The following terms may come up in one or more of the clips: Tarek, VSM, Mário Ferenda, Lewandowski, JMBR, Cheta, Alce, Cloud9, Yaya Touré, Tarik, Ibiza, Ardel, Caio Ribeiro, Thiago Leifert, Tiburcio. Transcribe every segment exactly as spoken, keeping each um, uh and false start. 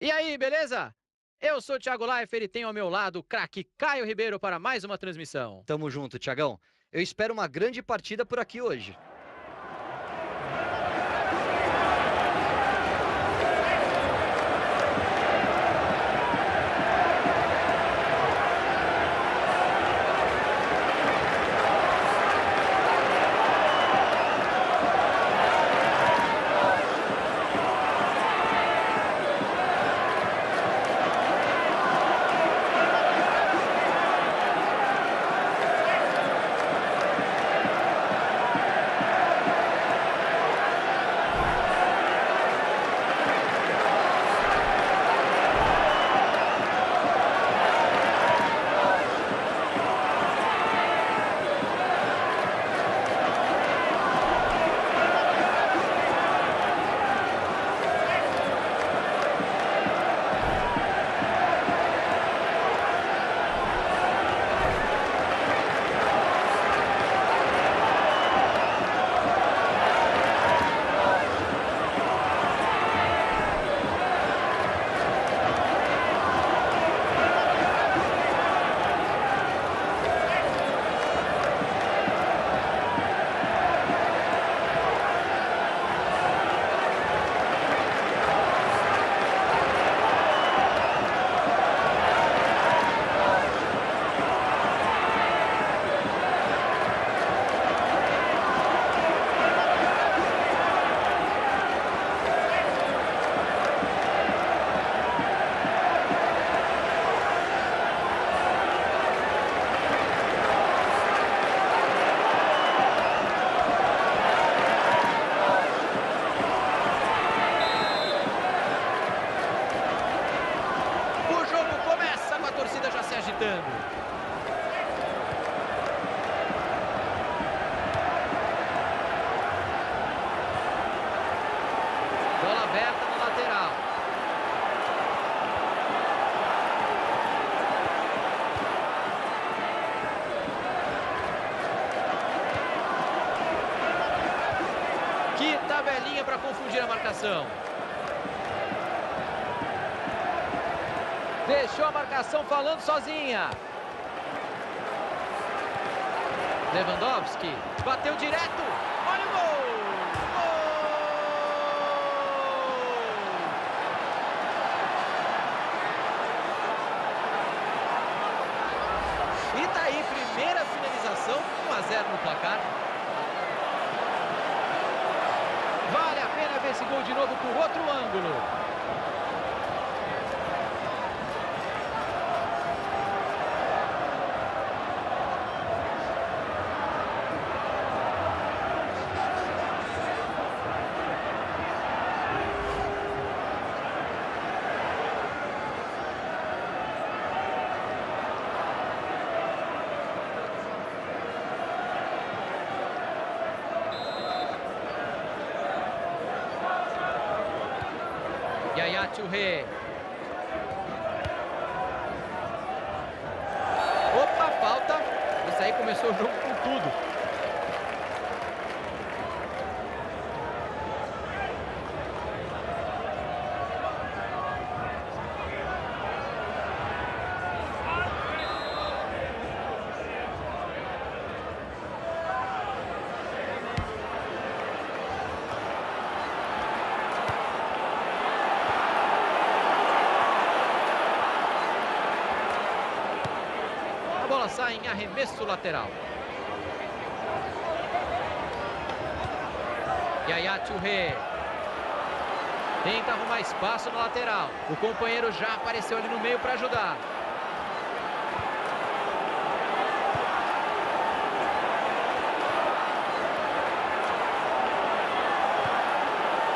E aí, beleza? Eu sou o Thiago Leifert e tenho ao meu lado o craque Caio Ribeiro para mais uma transmissão. Tamo junto, Thiagão. Eu espero uma grande partida por aqui hoje. Tabelinha para confundir a marcação. Deixou a marcação falando sozinha. Lewandowski bateu direto. Olha o gol! Gol! E tá aí, primeira finalização, um a zero no placar. Vale a pena ver esse gol de novo por outro ângulo. Yaya Touré. Opa, falta. Esse aí começou o jogo com tudo. Sai em arremesso lateral. Yaya Touré tenta arrumar espaço na lateral. O companheiro já apareceu ali no meio para ajudar.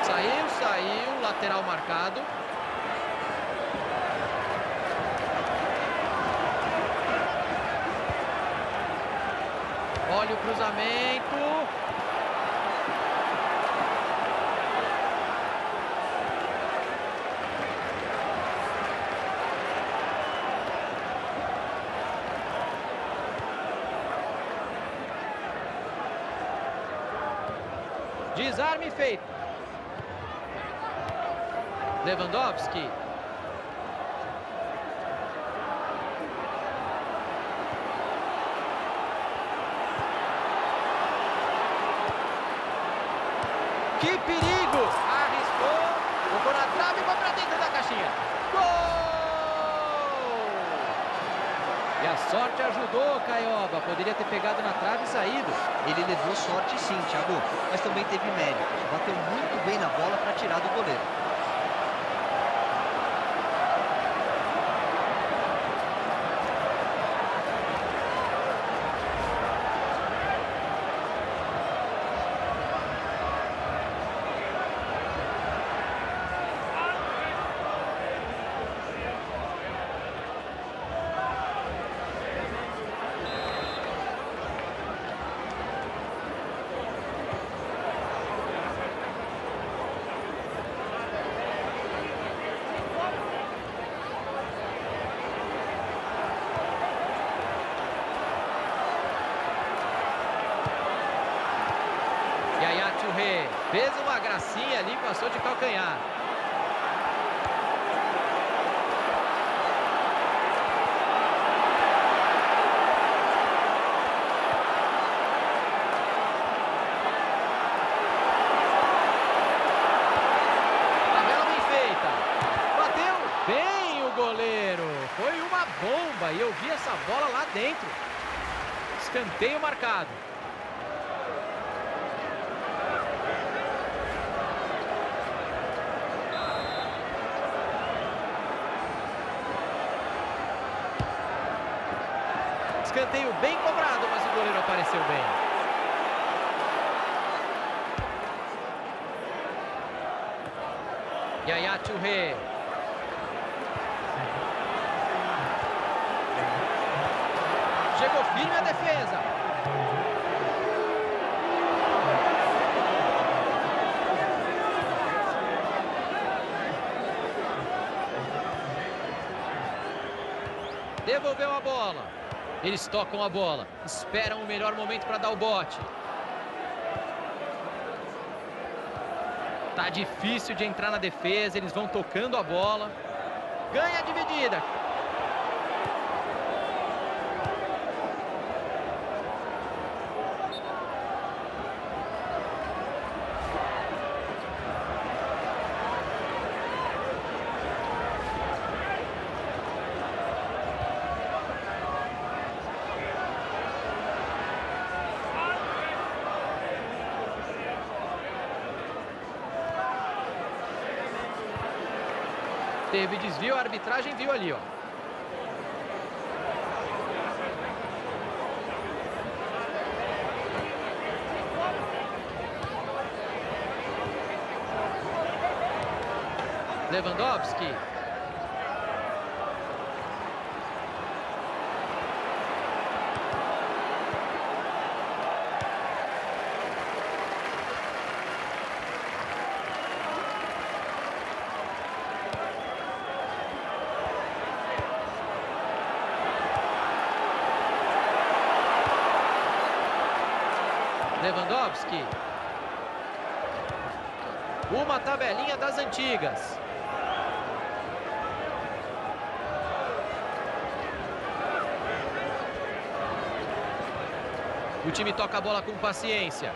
Saiu, saiu, lateral marcado. Olha o cruzamento. Desarme feito. Lewandowski Que perigo! Arriscou, jogou na trave e foi pra dentro da caixinha. Gol! E a sorte ajudou, Caioba. Poderia ter pegado na trave e saído. Ele levou sorte sim, Thiago, mas também teve mérito. Bateu muito bem na bola para tirar do goleiro. Yaya Touré fez uma gracinha ali, passou de calcanhar. Tabela bem feita. Bateu bem o goleiro. Foi uma bomba e eu vi essa bola lá dentro. Escanteio marcado. Escanteio bem cobrado, mas o goleiro apareceu bem. Yaya Touré. Chegou firme a defesa. Devolveu a bola. Eles tocam a bola, esperam o melhor momento para dar o bote. Tá difícil de entrar na defesa, eles vão tocando a bola. Ganha a dividida. Teve desvio, a arbitragem viu ali, ó. Lewandowski. Lewandowski. Uma tabelinha das antigas. O time toca a bola com paciência.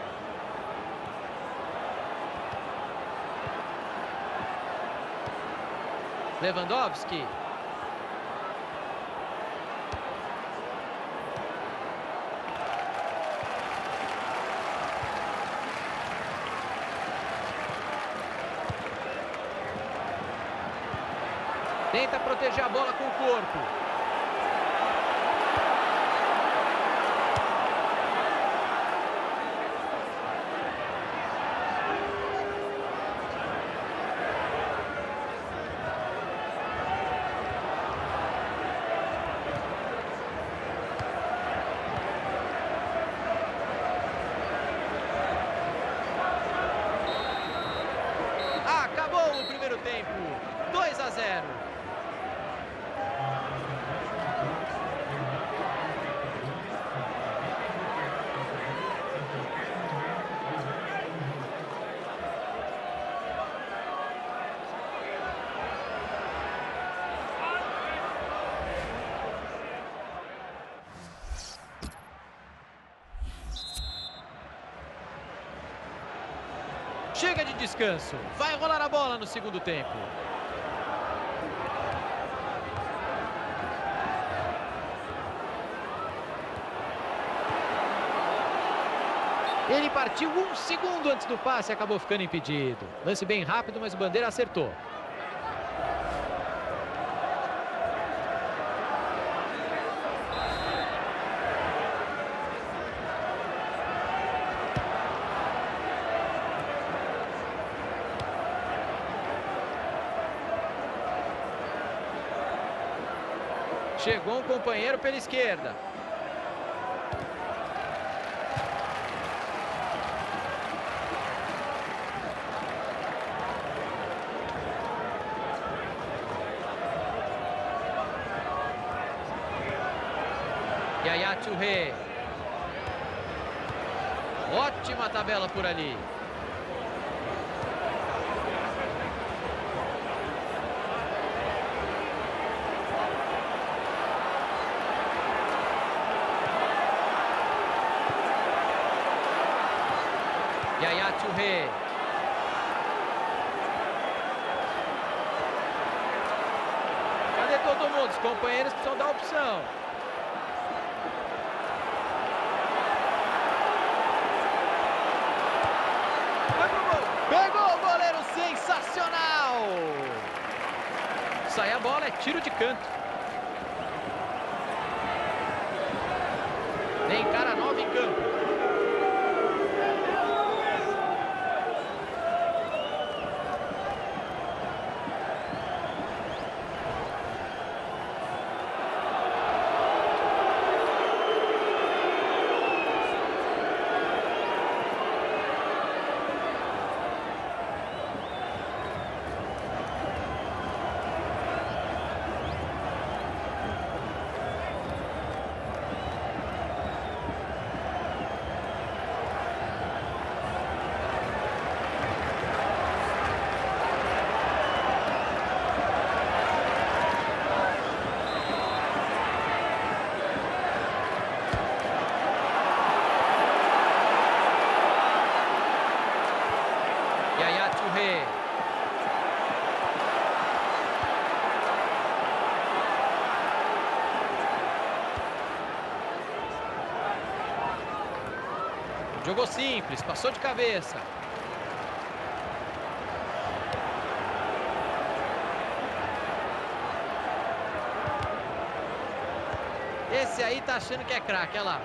Lewandowski. Tenta proteger a bola com o corpo. Acabou o primeiro tempo. dois a zero. Chega de descanso. Vai rolar a bola no segundo tempo. Ele partiu um segundo antes do passe e acabou ficando impedido. Lance bem rápido, mas o Bandeira acertou. Chegou um companheiro pela esquerda. Yaya Touré. Ótima tabela por ali. Yaya Touré. Cadê todo mundo? Os companheiros precisam dar opção. Vai pro gol. Pegou o goleiro, sensacional! Sai a bola, é tiro de canto. Tem cara nova em campo. Jogou simples, passou de cabeça. Esse aí tá achando que é craque, olha lá.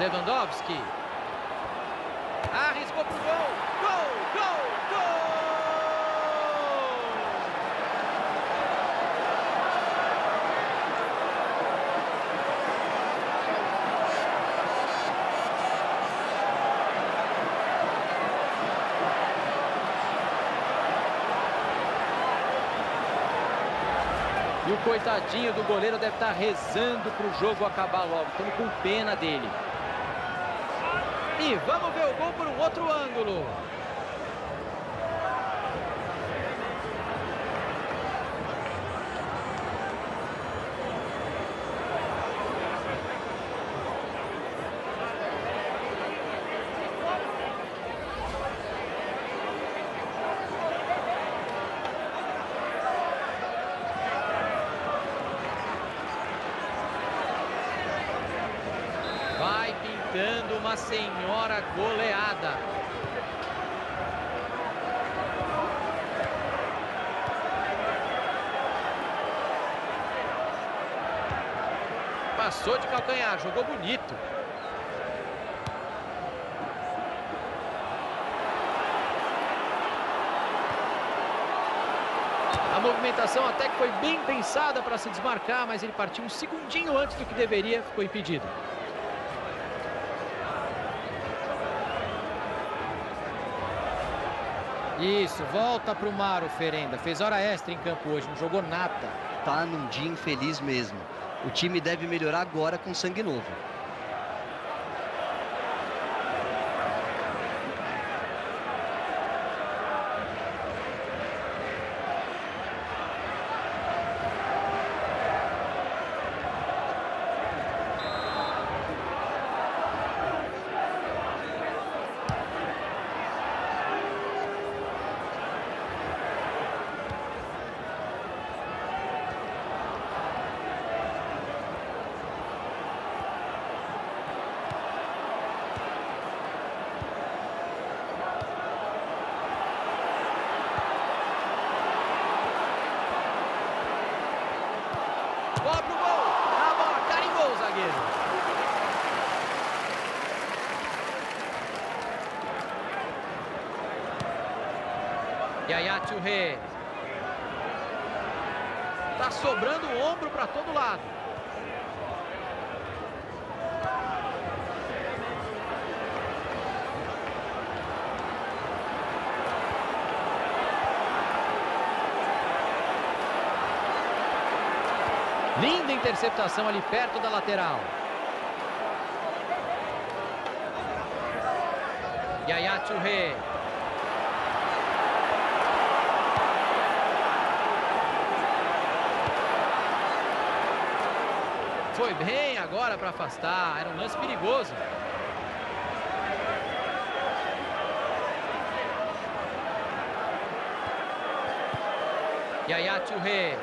Lewandowski. Arriscou pro gol. Gol, gol, gol! E o coitadinho do goleiro deve estar rezando pro jogo acabar logo. Estamos com pena dele. E vamos ver o gol por um outro ângulo. Dando uma senhora goleada. Passou de calcanhar, jogou bonito. A movimentação até que foi bem pensada para se desmarcar, mas ele partiu um segundinho antes do que deveria, ficou impedido. Isso, volta pro Mário Ferenda. Fez hora extra em campo hoje, não jogou nada. Tá num dia infeliz mesmo. O time deve melhorar agora com sangue novo. Cobre o gol. A bola carimbou o zagueiro. Yaya Touré. Tá sobrando o ombro para todo lado. Linda interceptação ali perto da lateral. Yaya Touré. Foi bem agora para afastar. Era um lance perigoso. Yaya Touré.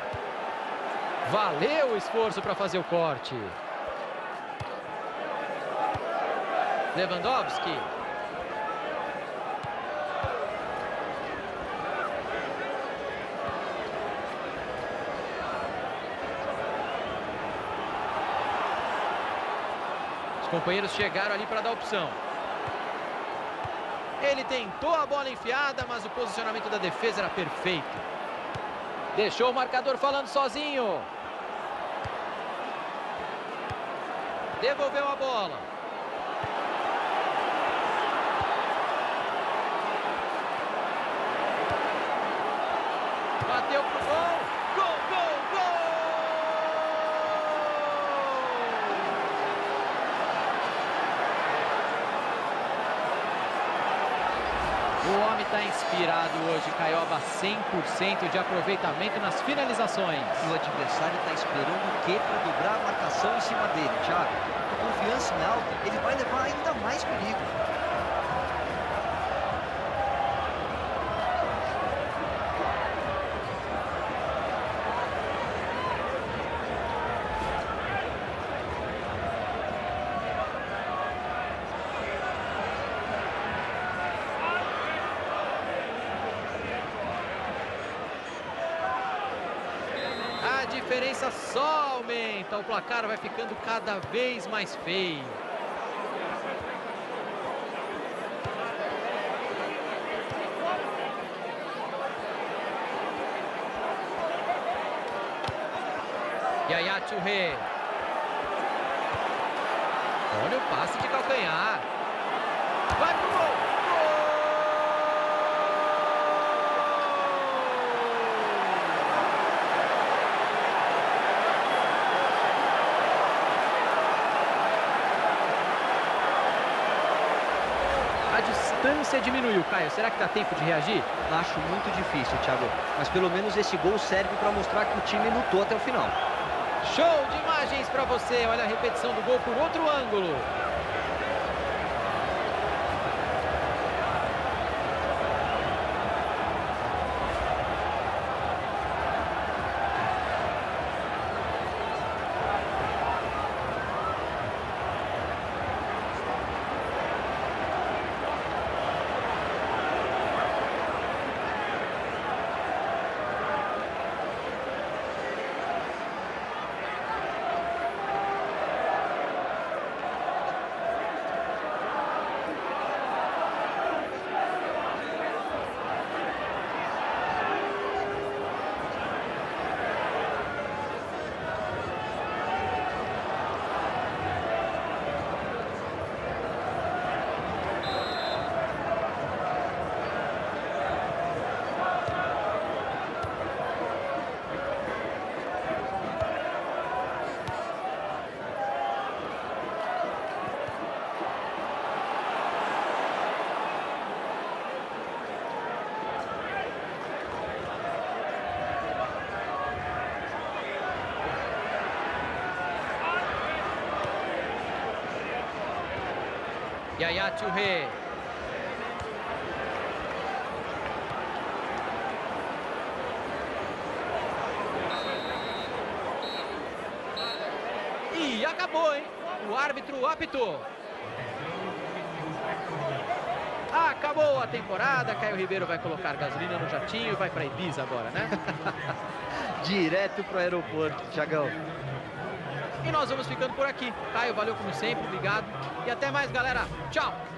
Valeu o esforço para fazer o corte. Lewandowski. Os companheiros chegaram ali para dar opção. Ele tentou a bola enfiada, mas o posicionamento da defesa era perfeito. Deixou o marcador falando sozinho. Devolveu a bola. Bateu pro gol. Gol, gol, gol! O homem está inspirado hoje, Caioba, cem por cento de aproveitamento nas finalizações. E o adversário está esperando o quê para dobrar a marcação em cima dele, Thiago? Confiança em alta, ele vai levar ainda mais perigo. A diferença só aumenta, o placar vai ficando cada vez mais feio. Yaya Touré. Olha o passe de calcanhar. Vai pro gol! A distância diminuiu, Caio. Será que dá tempo de reagir? Acho muito difícil, Thiago. Mas pelo menos esse gol serve para mostrar que o time lutou até o final. Show de imagens para você. Olha a repetição do gol por outro ângulo. Yaya Touré. E acabou, hein? O árbitro apitou. Acabou a temporada, Caio Ribeiro vai colocar gasolina no jatinho e vai para Ibiza agora, né? Direto para o aeroporto, Thiagão. E nós vamos ficando por aqui. Caio, valeu como sempre, obrigado. E até mais, galera. Tchau!